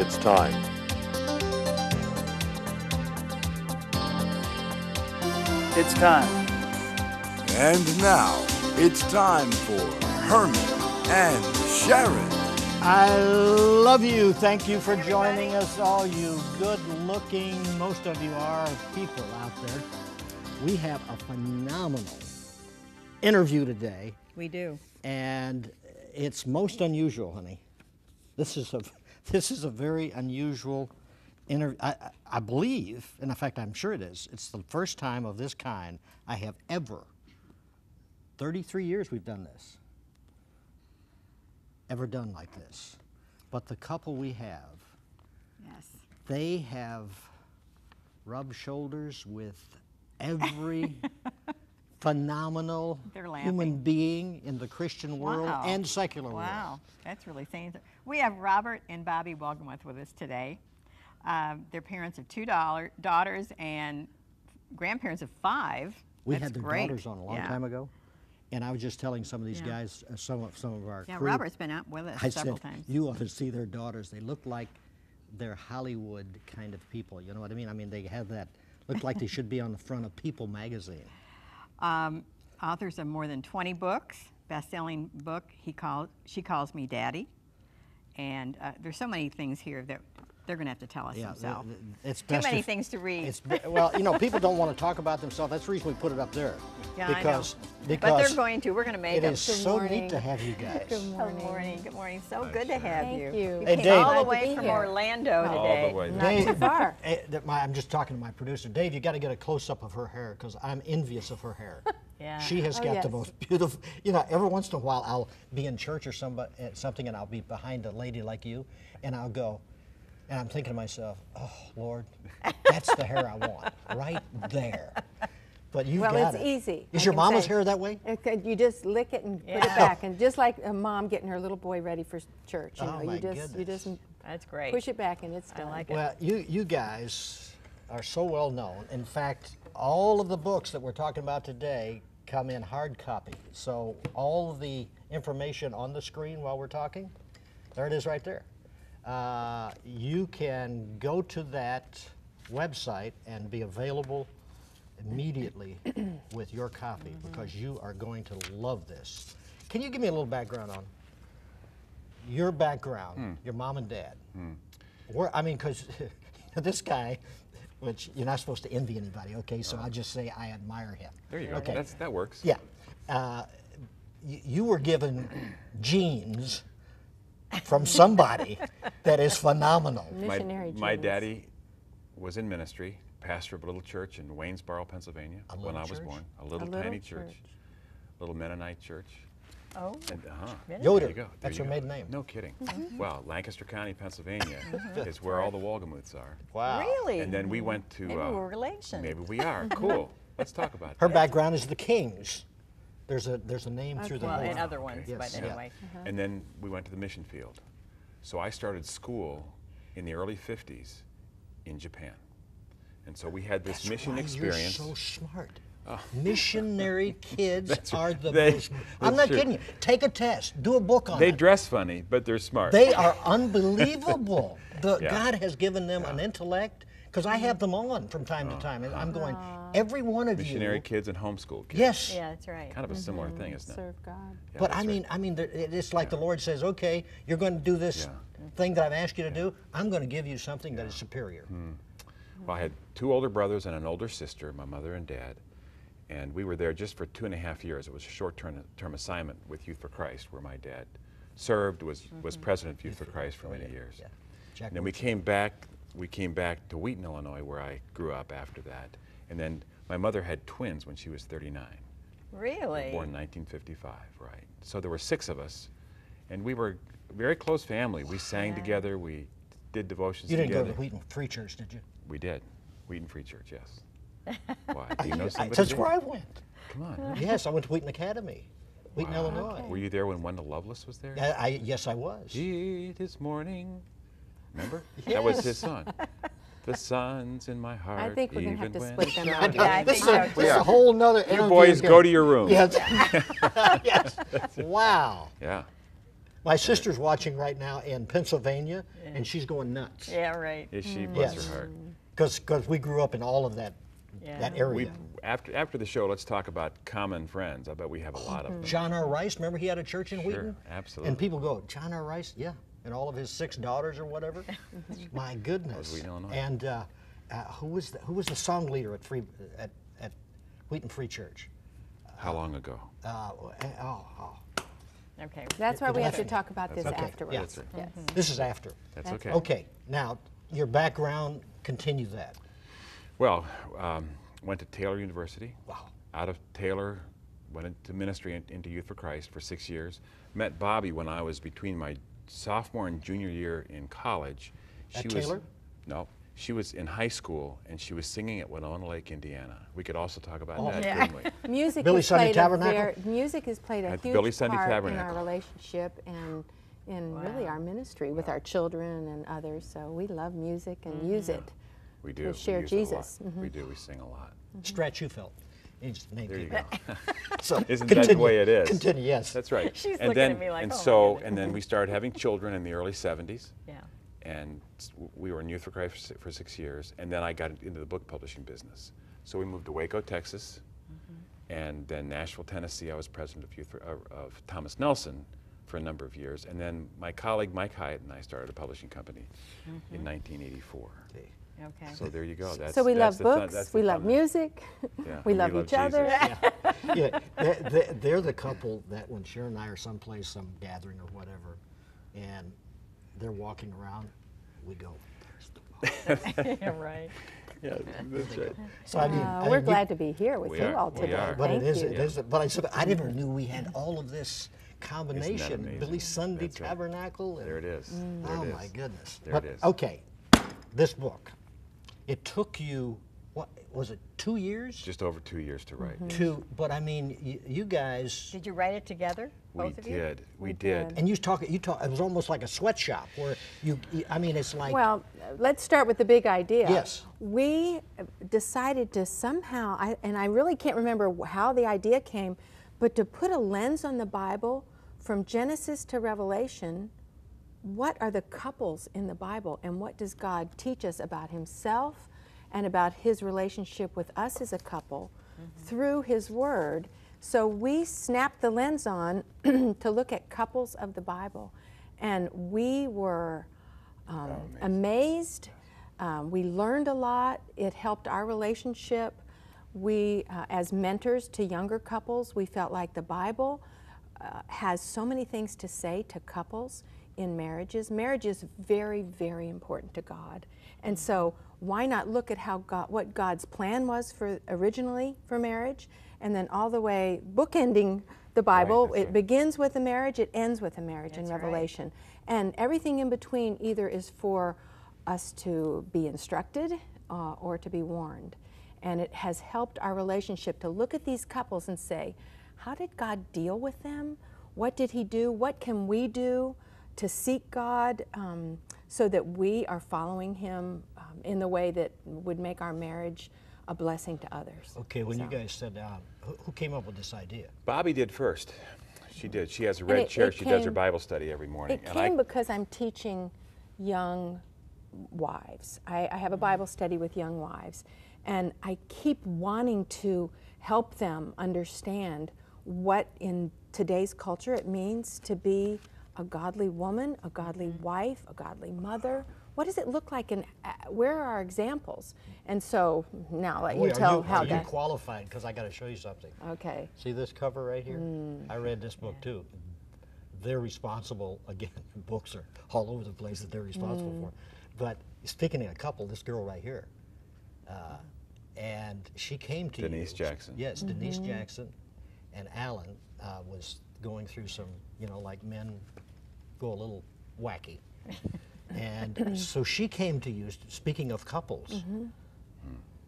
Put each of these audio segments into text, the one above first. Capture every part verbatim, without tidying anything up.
It's time. It's time. And now, it's time for Herman and Sharron. I love you. Thank you for joining us, all you good-looking, most of you are, people out there. We have a phenomenal interview today. We do. And it's most unusual, honey. This is a this is a very unusual interview. I, I believe, and in fact, I'm sure it is. It's the first time of this kind I have ever. Thirty-three years we've done this. Ever done like this, but the couple we have, yes, they have rubbed shoulders with every phenomenal human being in the Christian world wow. and secular wow. world. Wow, that's really saying something. We have Robert and Bobbie Wolgemuth with us today. Um, they're parents of two daughters and grandparents of five. We that's had their great. daughters on a long yeah. time ago. And I was just telling some of these yeah. guys, uh, some of some of our yeah, crew. Yeah, Robert's been out with us I several said, times. You ought to see their daughters. They look like they're Hollywood kind of people. You know what I mean? I mean, they have that, look like they should be on the front of People magazine. Um, authors of more than twenty books, best-selling book, he called, She Calls Me Daddy. And uh, there's so many things here that they're going to have to tell us yeah, themselves. It's Too many things to read. It's be, well, you know, people don't want to talk about themselves. That's the reason we put it up there. Yeah, because, I know. Because but they're going to. We're going to make it. It is Good so morning. neat to have you guys. Good morning. Good morning. Good morning. So nice good to have Thank you. you. Hey, Dave, all the way from here. Orlando oh, today. All the way. Not Dave, too far. I'm just talking to my producer. Dave, you got to get a close-up of her hair because I'm envious of her hair. Yeah. She has oh, got yes. the most beautiful, you know, every once in a while I'll be in church or somebody, something and I'll be behind a lady like you and I'll go, and I'm thinking to myself, oh, Lord, that's the hair I want, right there. But you've well, got it. Well, it's easy. Is I your mama's say. hair that way? It, you just lick it and yeah. put it back. And just like a mom getting her little boy ready for church. You oh, know, my you just, goodness. You just that's great. Push it back and it's done. I like it. Well, you, you guys are so well known. In fact, all of the books that we're talking about today come in hard copy. So all of the information on the screen while we're talking, there it is right there. Uh, you can go to that website and be available immediately with your copy mm-hmm. because you are going to love this. Can you give me a little background on your background, mm. your mom and dad? Mm. Where, I mean, because this guy, which you're not supposed to envy anybody, okay? So right. I just say I admire him. There you go. Okay. That's, that works. Yeah. Uh, y you were given genes from somebody that is phenomenal. Missionary my, my daddy was in ministry, pastor of a little church in Waynesboro, Pennsylvania, a when I was church? born. A little, a little tiny church. church. Little Mennonite church. Oh. And, uh-huh. Yoder. There you go. There That's you your go. maiden name. No kidding. Mm-hmm. Wow. Lancaster County, Pennsylvania is where all the Wolgemuths are. Wow. Really? And then we went to... Maybe uh, we're relations. Maybe we are. Cool. Let's talk about it. Her that. background is the Kings. There's a, there's a name okay. through the well, and other ones, okay. yes. but anyway. Yeah. Uh-huh. And then we went to the mission field. So I started school in the early fifties in Japan. And so we had this That's mission why experience. You're so smart. Oh. Missionary kids That's are the they, most. I'm not true. kidding you. Take a test. Do a book on they it. They dress funny, but they're smart. They are unbelievable. The, yeah. God has given them yeah. an intellect. Because I have them on from time oh, to time, and I'm going, Aww. every one of Missionary you. Missionary kids and homeschool kids. Yes. Yeah, that's right. Kind of a mm-hmm. similar thing, isn't it? Serve God. Yeah, but I mean, right. I mean, it's like yeah. the Lord says, okay, you're going to do this yeah. thing that I've asked you to yeah. do. I'm going to give you something yeah. that is superior. Mm. Well, I had two older brothers and an older sister, my mother and dad, and we were there just for two and a half years. It was a short-term term assignment with Youth for Christ, where my dad served, was, mm-hmm. was president of Youth for Christ for many years. Yeah. Jack and then we came back We came back to Wheaton, Illinois, where I grew up after that. And then my mother had twins when she was thirty-nine. Really? We were born in nineteen fifty-five, right. So there were six of us, and we were a very close family. We sang yeah. together, we did devotions together. You didn't together. go to Wheaton Free Church, did you? We did. Wheaton Free Church, yes. Why? Do you know somebody? That's did? where I went. Come on. Yes, I went to Wheaton Academy. Wheaton, wow. Illinois. Okay. Were you there when Wendell Lovelace was there? I, I, yes, I was. This morning. Remember? Yes. That was his song. The sun's in my heart. I think we're going to have to split them out. Yeah, I this think is so. a, a whole nother interview. You boys, go to your room. Yes. yes. Wow. Yeah. My sister's watching right now in Pennsylvania, yeah. and she's going nuts. Yeah, right. Is she? Mm. Bless yes. her heart. Because we grew up in all of that, yeah. that area. We, after, after the show, let's talk about common friends. I bet we have a lot of them. John R. Rice, remember he had a church in Wheaton? Sure, absolutely. And people go, John R. Rice? Yeah. And all of his six daughters or whatever. My goodness. Wheaton, Illinois. And uh, uh, who, was the, who was the song leader at, Free, at, at Wheaton Free Church? How long ago? Uh, oh, oh. Okay. That's why we have to talk about this afterwards. Yeah. That's right. Yes. Mm-hmm. This is after. That's okay. Okay. Now, your background, continue that. Well, um, went to Taylor University. Wow. Out of Taylor, went into ministry and into Youth for Christ for six years. Met Bobbie when I was between my sophomore and junior year in college. She At was, Taylor? No. She was in high school, and she was singing at Winona Lake, Indiana. We could also talk about oh, that, yeah. couldn't we? Music Billy Sunday Tabernacle? Their, music has played a At huge Billy Sunday part Tabernacle. in our relationship and in wow. really our ministry with yeah. our children and others. So we love music and mm-hmm. use it. We do. We share we Jesus. Mm-hmm. We do. We sing a lot. Mm-hmm. Strat Ufeld. There you go. So Isn't continue, that the way it is? Continue, yes. That's right. She's and looking then, at me like, and oh, so, and then we started having children in the early seventies. Yeah. And we were in Youth for Christ for six years, and then I got into the book publishing business. So we moved to Waco, Texas, mm-hmm. and then Nashville, Tennessee. I was president of, Youth for, uh, of Thomas Nelson for a number of years, and then my colleague Mike Hyatt and I started a publishing company mm-hmm. in nineteen eighty-four. Okay. Okay. So there you go. That's, so we that's love the books, that's the we love music, yeah. we love we each love other. Yeah. Yeah. They're, they're the couple that when Sharon and I are someplace, some gathering or whatever, and they're walking around, we go, there's the ball. Yeah, right. Yeah, that's right. So, I mean, uh, I mean, we're glad we, to be here with you are, all today. But Thank it is, you. It is, but I, so, I never knew we had all of this combination. Billy Sunday that's Tabernacle. Right. And, there it is. Mm. There oh, it is. my goodness. There but, it is. Okay, this book, it took you, what, was it two years? Just over two years to write. Mm-hmm. Two, but I mean, you, you guys. Did you write it together? Both we did. We did. And you talk. You talk. It was almost like a sweatshop where you. I mean, it's like. Well, let's start with the big idea. Yes. We decided to somehow, I, and I really can't remember how the idea came, but to put a lens on the Bible from Genesis to Revelation. What are the couples in the Bible, and what does God teach us about Himself, and about His relationship with us as a couple, mm-hmm. through His Word? So we snapped the lens on to look at couples of the Bible, and we were um, oh, amazed. Um, we learned a lot. It helped our relationship. We, uh, as mentors to younger couples, we felt like the Bible uh, has so many things to say to couples in marriages. Marriage is very, very important to God, and so why not look at how God, what God's plan was for originally for marriage, and then all the way bookending the Bible, right, it right. begins with a marriage, it ends with a marriage that's in Revelation. Right. And everything in between either is for us to be instructed uh, or to be warned. And it has helped our relationship to look at these couples and say, how did God deal with them? What did He do? What can we do to seek God um, so that we are following Him um, in the way that would make our marriage a blessing to others. Okay, when so. you guys sat down, who, who came up with this idea? Bobbie did first. She did. She has a red it, chair. It she came, does her Bible study every morning. It and came I, because I'm teaching young wives. I, I have a Bible study with young wives, and I keep wanting to help them understand what in today's culture it means to be a godly woman, a godly wife, a godly mother. What does it look like, and uh, where are our examples? And so now let Boy, you tell you, how are that. Are you qualified? Because I got to show you something. Okay. See this cover right here? Mm. I read this book yeah. too. They're responsible again. Books are all over the place that they're responsible mm. for. But speaking of a couple, this girl right here, uh, and she came to Denise you. Denise Jackson. Yes, mm-hmm. Denise Jackson, and Alan uh, was going through some, you know, like men go a little wacky. And so she came to you, speaking of couples, mm-hmm.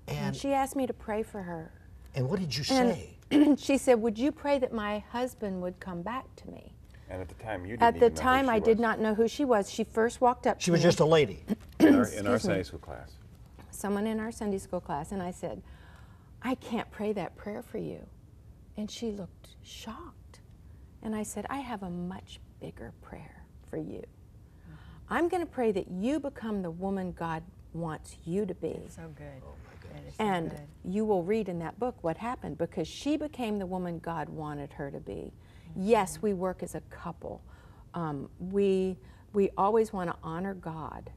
and, and she asked me to pray for her. And what did you say? She said, would you pray that my husband would come back to me? And at the time, you didn't At the even time, know who she I was. did not know who she was. She first walked up she to me. She was just a lady. in our, in our Sunday school class. Someone in our Sunday school class, and I said, I can't pray that prayer for you. And she looked shocked. And I said, I have a much bigger prayer for you. I'm going to pray that you become the woman God wants you to be. That's so good. Oh my goodness. And so good. You will read in that book what happened, because she became the woman God wanted her to be. Mm-hmm. Yes, we work as a couple. Um, we, we always want to honor God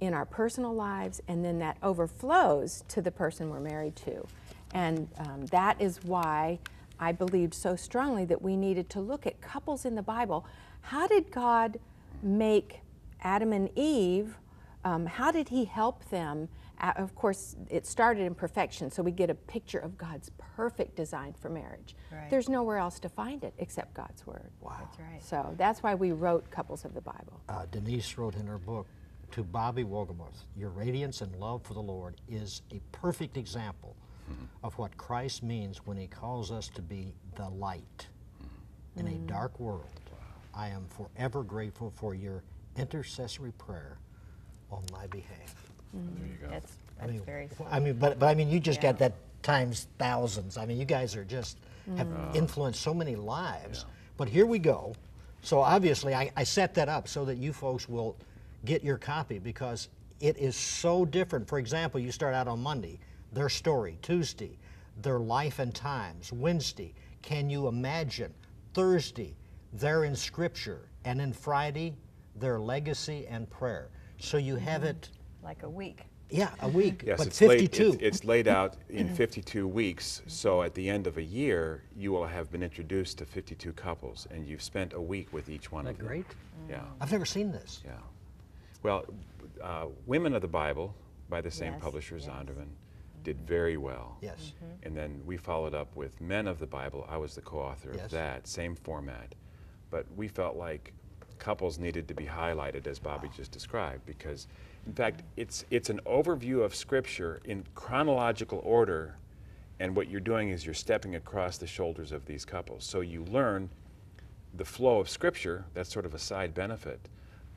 in our personal lives, and then that overflows to the person we're married to. And um, that is why I believed so strongly that we needed to look at couples in the Bible. How did God make Adam and Eve? Um, how did he help them? Uh, of course, it started in perfection, so we get a picture of God's perfect design for marriage. Right. There's nowhere else to find it except God's Word. Wow. That's right. So that's why we wrote Couples of the Bible. Uh, Denise wrote in her book, to Bobbie Wolgemuth, your radiance and love for the Lord is a perfect example mm-hmm. of what Christ means when he calls us to be the light mm-hmm. in a dark world. I am forever grateful for your intercessory prayer on my behalf. Mm-hmm. There you go. That's, that's I mean, very sweet. I mean, but, but I mean, you just yeah. got that times thousands. I mean, you guys are just, mm-hmm. have uh, influenced so many lives. Yeah. But here we go. So obviously I, I set that up so that you folks will get your copy, because it is so different. For example, you start out on Monday, their story, Tuesday, their life and times, Wednesday, can you imagine, Thursday, they're in Scripture, and then Friday, their legacy and prayer. So you have mm-hmm. it like a week. Yeah, a week. Yes, but it's fifty-two. Laid, it's, it's laid out in fifty-two weeks. So at the end of a year, you will have been introduced to fifty-two couples, and you've spent a week with each one Isn't of them. Great. Mm. Yeah. I've never seen this. Yeah. Well, uh, Women of the Bible, by the same yes, publisher, yes. Zondervan, did very well. Yes. Mm-hmm. And then we followed up with Men of the Bible. I was the co-author yes. of that, same format. But we felt like couples needed to be highlighted, as Bobbie just described, because, in fact, it's, it's an overview of Scripture in chronological order, and what you're doing is you're stepping across the shoulders of these couples. So you learn the flow of Scripture. That's sort of a side benefit,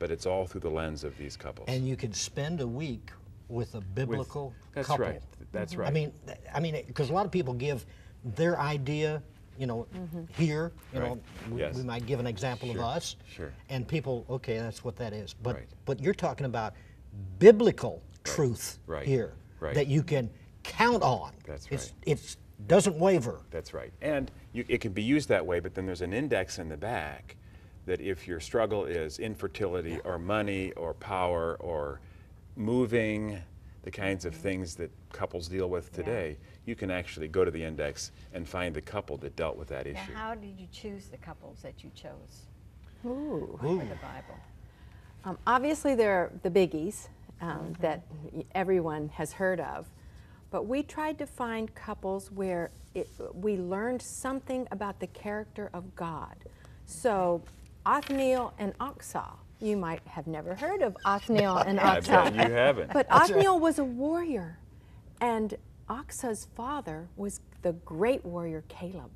but it's all through the lens of these couples. And you could spend a week with a biblical with, that's couple. That's right, that's right. I mean, I mean, because a lot of people give their idea you know, mm-hmm. here, you right. know, we, yes. we might give an example sure. of us, sure. and people, okay, that's what that is. But, right. but you're talking about biblical right. truth right. here right. that you can count on. That's right. It doesn't waver. That's right. And you, it can be used that way, but then there's an index in the back that if your struggle is infertility yeah. or money or power or moving, the kinds of things that couples deal with today, yeah. you can actually go to the index and find the couple that dealt with that issue. Now, how did you choose the couples that you chose Ooh. Ooh. for the Bible? Um, obviously, there are the biggies um, mm-hmm. that everyone has heard of, but we tried to find couples where it, we learned something about the character of God. So, Othniel and Achsah. You might have never heard of Othniel and Achsah. You haven't. But Othniel was a warrior, and Achsah's father was the great warrior Caleb.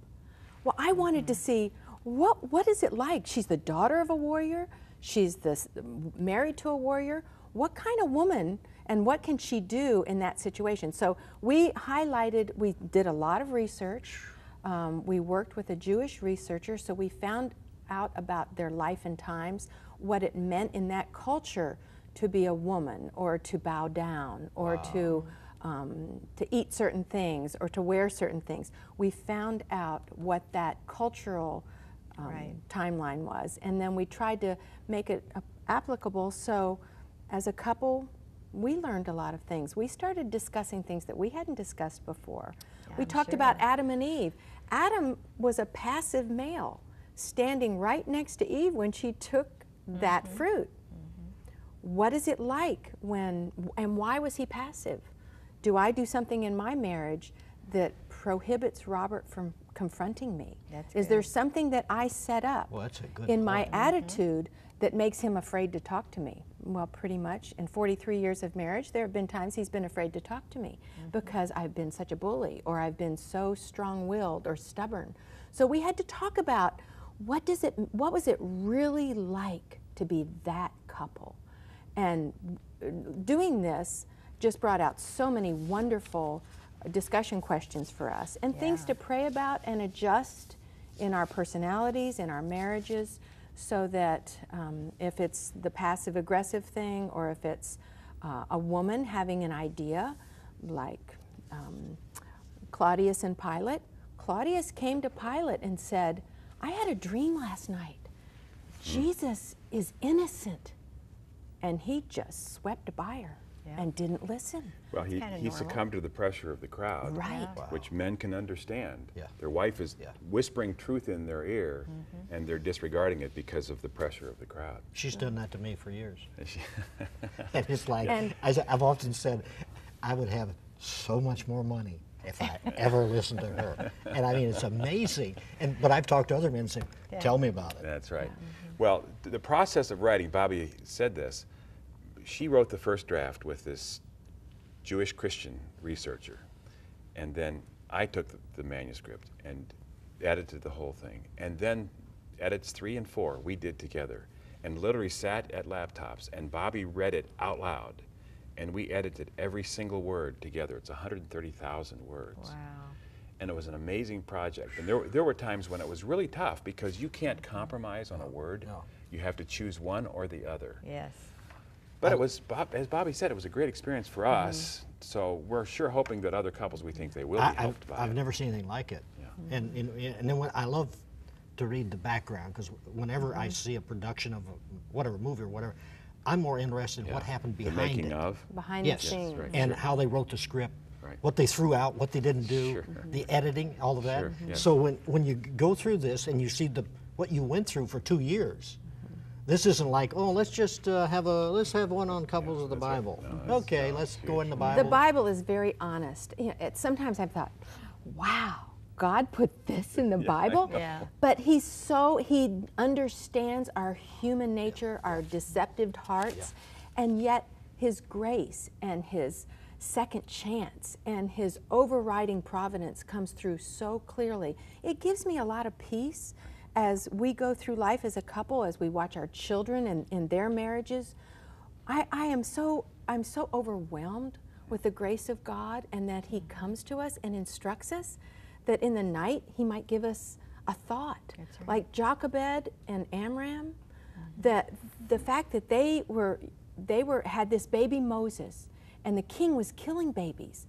Well, I wanted to see what what is it like? She's the daughter of a warrior. She's this, married to a warrior. What kind of woman, and what can she do in that situation? So we highlighted. We did a lot of research. Um, we worked with a Jewish researcher, so we found out about their life and times, what it meant in that culture to be a woman, or to bow down, or wow. to um, to eat certain things, or to wear certain things. We found out what that cultural um, right. timeline was, and then we tried to make it uh, applicable. So as a couple, we learned a lot of things. We started discussing things that we hadn't discussed before. Yeah, we I'm talked sure. about Adam and Eve. Adam was a passive male, standing right next to Eve when she took that mm-hmm. fruit. Mm-hmm. What is it like when, and why was he passive? Do I do something in my marriage that prohibits Robert from confronting me? That's is good. There something that I set up well, that's a good in point. My mm-hmm. attitude that makes him afraid to talk to me? Well, pretty much in forty-three years of marriage, there have been times he's been afraid to talk to me mm-hmm. because I've been such a bully, or I've been so strong-willed or stubborn. So we had to talk about What does it? What was it really like to be that couple? And doing this just brought out so many wonderful discussion questions for us, and yeah. things to pray about and adjust in our personalities, in our marriages, so that um, if it's the passive-aggressive thing, or if it's uh, a woman having an idea, like um, Claudius and Pilate, Claudius came to Pilate and said, I had a dream last night. Jesus is innocent. And he just swept by her yeah. and didn't listen. Well, he, he succumbed to the pressure of the crowd, right. wow. which men can understand. Yeah. Their wife is yeah. whispering truth in their ear, mm-hmm. and they're disregarding it because of the pressure of the crowd. She's yeah. done that to me for years. And it's like, and I, I've often said, I would have so much more money if I ever listened to her. And I mean, it's amazing. And But I've talked to other men and said, yeah. tell me about it. That's right. Yeah. Mm-hmm. Well, the process of writing, Bobbie said this, she wrote the first draft with this Jewish Christian researcher. And then I took the, the manuscript and edited the whole thing. And then edits three and four we did together, and literally sat at laptops, and Bobbie read it out loud. And we edited every single word together. It's one hundred thirty thousand words. Wow. And it was an amazing project. And there were, there were times when it was really tough because you can't compromise on a word. No. You have to choose one or the other. Yes. But it was, Bob, as Bobbie said, it was a great experience for us. Mm-hmm. So we're sure hoping that other couples, we think they will be I, helped I've, by I've it. I've never seen anything like it. Yeah. Mm-hmm. And, and, and then when I love to read the background, because whenever mm-hmm. I see a production of a, whatever movie or whatever, I'm more interested in yeah. what happened behind the making it. Of. Behind yes. the scenes. Yes, right. And sure. how they wrote the script, right. what they threw out, what they didn't do, sure. mm-hmm. the editing, all of that. Sure. Mm-hmm. So when, when you go through this and you see the what you went through for two years, mm-hmm. this isn't like, oh, let's just uh, have a, let's have one on Couples yeah, of the Bible. Like, no, okay, no, let's huge. Go in the Bible. The Bible is very honest. You know, it, sometimes I've thought, wow, God put this in the yeah, Bible? Yeah. But he's so, he understands our human nature, yeah. our deceptive hearts, yeah. and yet his grace and his second chance and his overriding providence comes through so clearly. It gives me a lot of peace as we go through life as a couple, as we watch our children and in their marriages. I, I am so, I'm so overwhelmed with the grace of God and that he comes to us and instructs us. That in the night he might give us a thought, right. like Jochebed and Amram. Mm-hmm. That the fact that they were they were had this baby Moses, and the king was killing babies.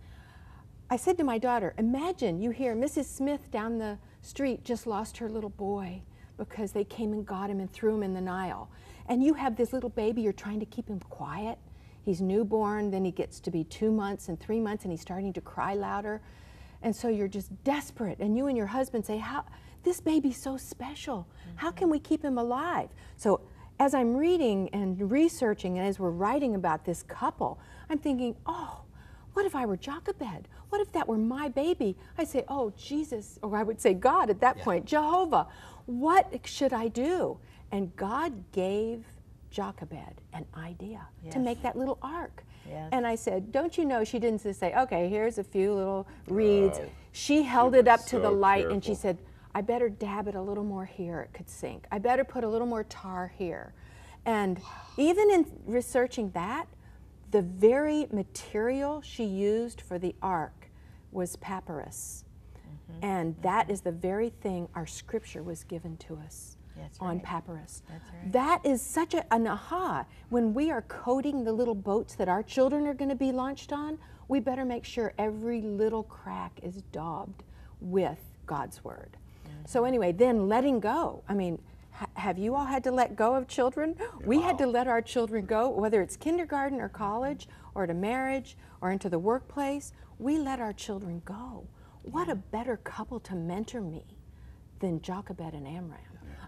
I said to my daughter, "Imagine you hear Missus Smith down the street just lost her little boy because they came and got him and threw him in the Nile, and you have this little baby. You're trying to keep him quiet. He's newborn. Then he gets to be two months and three months, and he's starting to cry louder." And so you're just desperate, and you and your husband say, "How this baby's so special. Mm-hmm. How can we keep him alive?" So as I'm reading and researching, and as we're writing about this couple, I'm thinking, oh, what if I were Jochebed? What if that were my baby? I say, oh, Jesus, or I would say God at that yeah. point, Jehovah, what should I do? And God gave Jochebed an idea yes. to make that little ark. Yes. And I said, don't you know, she didn't just say, okay, here's a few little reeds. Oh, she held it up so to the light careful. And she said, I better dab it a little more here, it could sink. I better put a little more tar here. And wow. even in researching that, the very material she used for the ark was papyrus. Mm-hmm. And mm-hmm. that is the very thing our scripture was given to us. That's right. On papyrus. That's right. That is such a, an aha. When we are coding the little boats that our children are going to be launched on, we better make sure every little crack is daubed with God's word. Mm-hmm. So anyway, then letting go. I mean, ha have you all had to let go of children? Wow. We had to let our children go, whether it's kindergarten or college or to marriage or into the workplace. We let our children go. What yeah. a better couple to mentor me than Jochebed and Amram.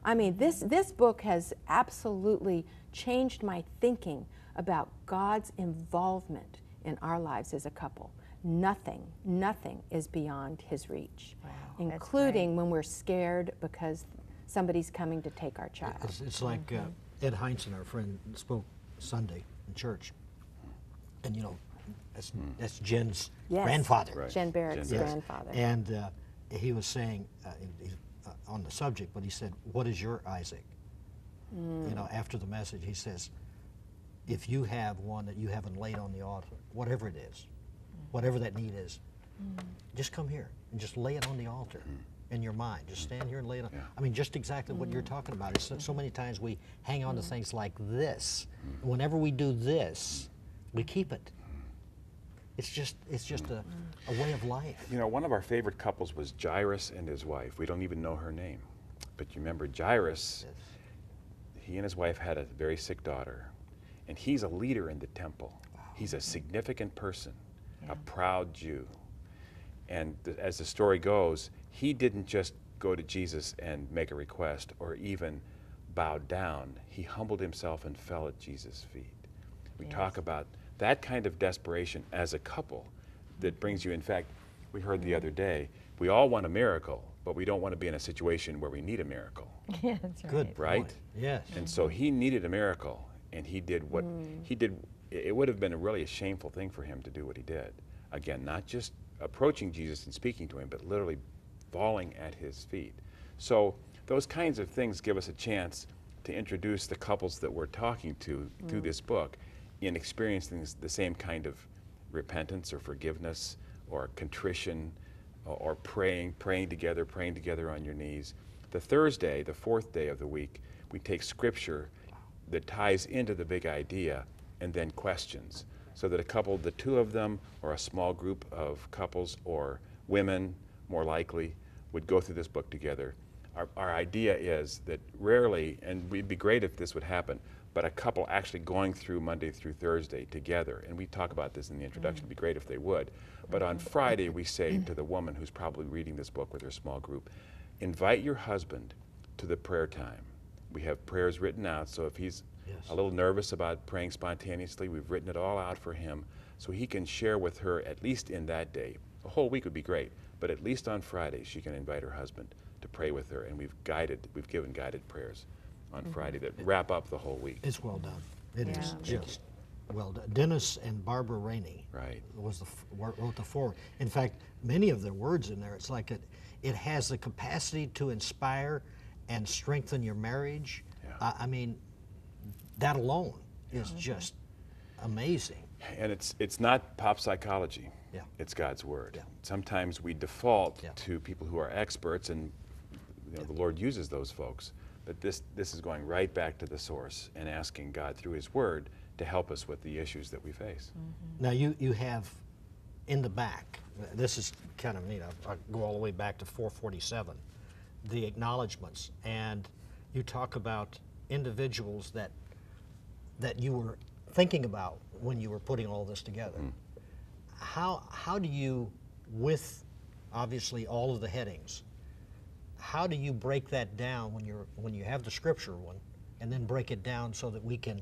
I mean, this, this book has absolutely changed my thinking about God's involvement in our lives as a couple. Nothing, nothing is beyond his reach, wow, including when we're scared because somebody's coming to take our child. It's, it's like mm-hmm. uh, Ed Heinzen, our friend, spoke Sunday in church. And, you know, that's, mm. that's Jen's yes. grandfather. Right. Jen Barrett's Jen. grandfather. Yes. And uh, he was saying, uh, he, Uh, on the subject, but he said, what is your Isaac? Mm. You know, after the message, he says, if you have one that you haven't laid on the altar, whatever it is, whatever that need is, mm. just come here and just lay it on the altar. Mm. in your mind. Just stand here and lay it on. Yeah. I mean, just exactly mm-hmm. what you're talking about. So, so many times we hang on to things like this. Mm-hmm. Whenever we do this, we keep it. It's just, it's just a, a way of life. You know, one of our favorite couples was Jairus and his wife. We don't even know her name. But you remember Jairus, yes. he and his wife had a very sick daughter. And he's a leader in the temple. Wow. He's a significant person, yeah. a proud Jew. And th- as the story goes, he didn't just go to Jesus and make a request or even bow down. He humbled himself and fell at Jesus' feet. We yes. talk about that kind of desperation as a couple that brings you, in fact, we heard the other day, we all want a miracle, but we don't want to be in a situation where we need a miracle. Yeah, that's right. Good right? Point. Yes. And so he needed a miracle, and he did what mm. he did. It would have been a really a shameful thing for him to do what he did. Again, not just approaching Jesus and speaking to him, but literally falling at his feet. So those kinds of things give us a chance to introduce the couples that we're talking to mm. through this book in experiencing the same kind of repentance or forgiveness or contrition or, or praying, praying together, praying together on your knees. The Thursday, the fourth day of the week, we take scripture that ties into the big idea and then questions so that a couple, the two of them, or a small group of couples or women, more likely, would go through this book together. Our, our idea is that rarely, and it'd be great if this would happen, but a couple actually going through Monday through Thursday together. And we talk about this in the introduction. It'd be great if they would. But on Friday, we say to the woman who's probably reading this book with her small group, invite your husband to the prayer time. We have prayers written out, so if he's yes. a little nervous about praying spontaneously, we've written it all out for him so he can share with her, at least in that day. A whole week would be great, but at least on Friday, she can invite her husband to pray with her, and we've guided, we've given guided prayers on mm-hmm. Friday that wrap up the whole week. It's well done. It yeah. is just well done. Dennis and Barbara Rainey right. was the f wrote the foreword. In fact, many of their words in there, it's like it, it has the capacity to inspire and strengthen your marriage. Yeah. Uh, I mean, that alone yeah. is just amazing. And it's, it's not pop psychology. Yeah. It's God's Word. Yeah. Sometimes we default yeah. to people who are experts, and you know, yeah. the Lord uses those folks. But this, this is going right back to the source and asking God through His Word to help us with the issues that we face. Mm-hmm. Now you, you have in the back, this is kind of neat, I'll, I'll go all the way back to four forty-seven, the acknowledgments, and you talk about individuals that, that you were thinking about when you were putting all this together. Mm. How, how do you, with obviously all of the headings, how do you break that down when you're when you have the scripture one, and then break it down so that we can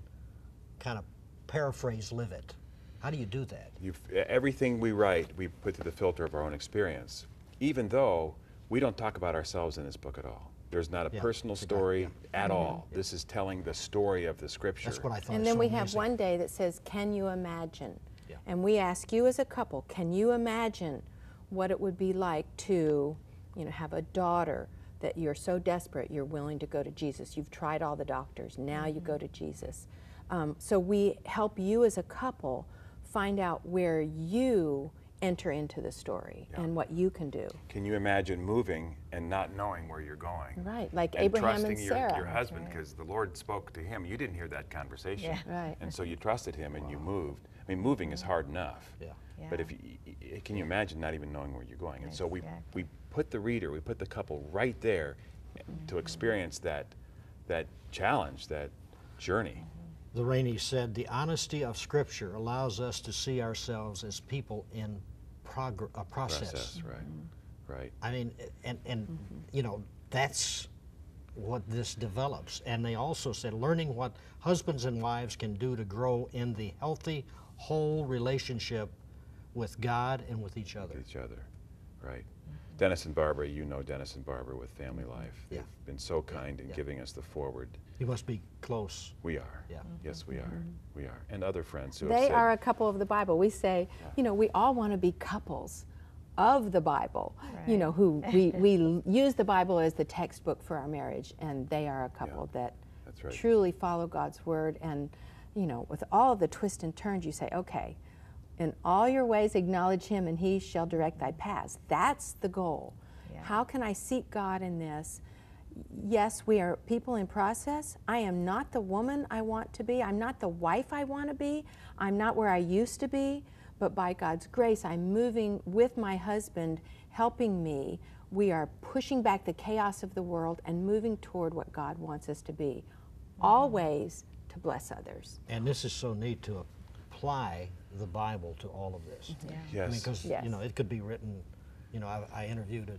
kind of paraphrase, live it? How do you do that? You've, everything we write, we put through the filter of our own experience, even though we don't talk about ourselves in this book at all. There's not a yeah, personal story exactly, yeah. at mm-hmm. all. Yeah. This is telling the story of the scripture. That's what I thought. And then so we amazing. have one day that says, "Can you imagine?" Yeah. And we ask you as a couple, can you imagine what it would be like to, you know, have a daughter that you're so desperate you're willing to go to Jesus. You've tried all the doctors, now mm-hmm. you go to Jesus. Um, so we help you as a couple find out where you enter into the story yeah. and what you can do. Can you imagine moving and not knowing where you're going? Right, like and Abraham and Sarah. Trusting your husband because right. the Lord spoke to him. You didn't hear that conversation. Yeah. Right. And so you trusted him and wow. you moved. I mean, moving is hard enough, yeah. Yeah. but if you, can you imagine not even knowing where you're going? And exactly. so we, we put the reader, we put the couple right there mm-hmm. to experience that, that challenge, that journey. Mm-hmm. The Rainey said, the honesty of Scripture allows us to see ourselves as people in progr a process. process right, mm-hmm. right. I mean, and, and mm-hmm. you know, that's what this develops. And they also said, learning what husbands and wives can do to grow in the healthy, whole relationship with God and with each other. With each other, right. Mm-hmm. Dennis and Barbara, you know Dennis and Barbara with Family Life. Yeah. They've been so kind yeah. in yeah. giving us the forward. You must be close. We are. Yeah. Mm-hmm. Yes, we are. Mm-hmm. We are. And other friends who they have said, are a couple of the Bible. We say, yeah. you know, we all want to be couples of the Bible, right. you know, who we, we use the Bible as the textbook for our marriage, and they are a couple yeah. that That's right. truly follow God's Word. And, you know, with all the twists and turns, you say, okay, in all your ways acknowledge Him, and He shall direct thy paths. That's the goal. Yeah. How can I seek God in this? Yes, we are people in process. I am not the woman I want to be. I'm not the wife I want to be. I'm not where I used to be. But by God's grace, I'm moving with my husband, helping me. We are pushing back the chaos of the world and moving toward what God wants us to be, always to bless others. And this is so neat to apply the Bible to all of this. Yeah. Yes. I mean, because, yes. you know, it could be written, you know, I, I interviewed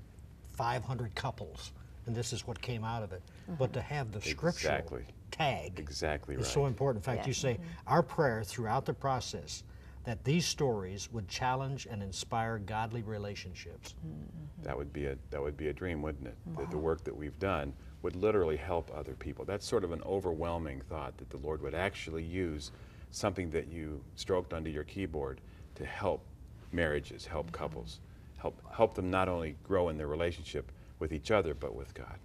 five hundred couples, and this is what came out of it. Mm-hmm. But to have the scripture exactly. tag exactly is right. so important. In fact, yeah. you say, mm-hmm. our prayer throughout the process that these stories would challenge and inspire godly relationships. Mm-hmm. That would be a that would be a dream, wouldn't it? Wow. That the work that we've done would literally help other people. That's sort of an overwhelming thought, that the Lord would actually use something that you stroked onto your keyboard to help marriages, help mm-hmm. couples, help help them not only grow in their relationship with each other, but with God.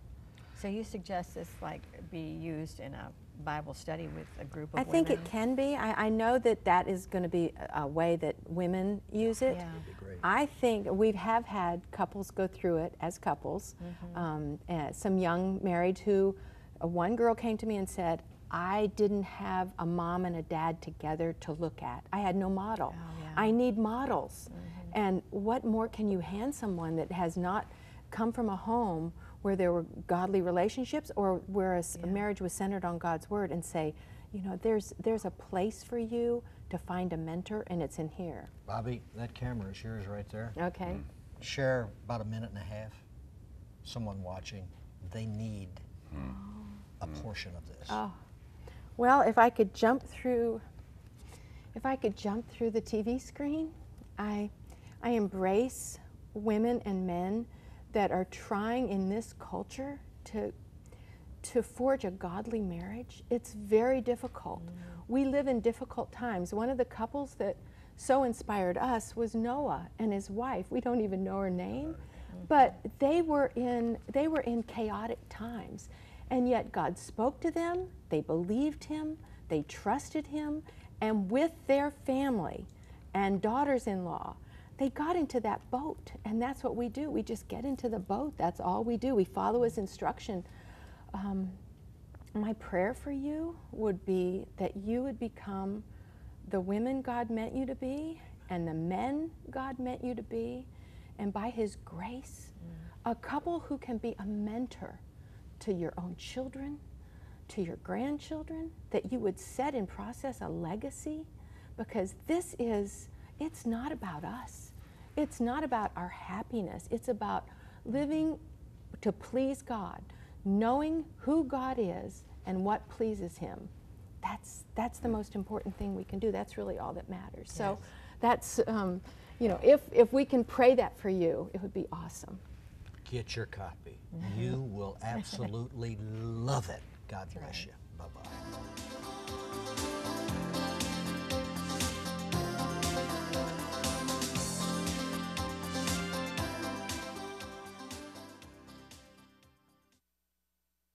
So you suggest this like be used in a Bible study with a group of I women? I think it can be. I, I know that that is going to be a, a way that women use it. Yeah. I think we have had couples go through it as couples. Mm-hmm. um, and some young married who, uh, one girl came to me and said, I didn't have a mom and a dad together to look at. I had no model. Oh, yeah. I need models. Mm-hmm. And what more can you hand someone that has not come from a home where there were godly relationships, or where a yeah. marriage was centered on God's word, and say, you know, there's there's a place for you to find a mentor, and it's in here. Bobbie, that camera is yours right there. Okay. Mm. Share about a minute and a half. Someone watching, they need mm. a mm. portion of this. Oh, well, if I could jump through, if I could jump through the T V screen, I, I embrace women and men that are trying in this culture to to forge a godly marriage. It's very difficult. Mm. We live in difficult times. One of the couples that so inspired us was Noah and his wife. We don't even know her name, mm-hmm. but they were in they were in chaotic times, and yet God spoke to them. They believed him, they trusted him, and with their family and daughters-in-law, they got into that boat, and that's what we do. We just get into the boat. That's all we do. We follow his instruction. Um, my prayer for you would be that you would become the women God meant you to be and the men God meant you to be, and by his grace, mm. a couple who can be a mentor to your own children, to your grandchildren, that you would set in process a legacy, because this is, it's not about us. It's not about our happiness. It's about living to please God, knowing who God is and what pleases him. That's, that's the most important thing we can do. That's really all that matters. Yes. So that's, um, you know, if, if we can pray that for you, it would be awesome. Get your copy. Mm-hmm. You will absolutely love it. God bless you. Bye-bye.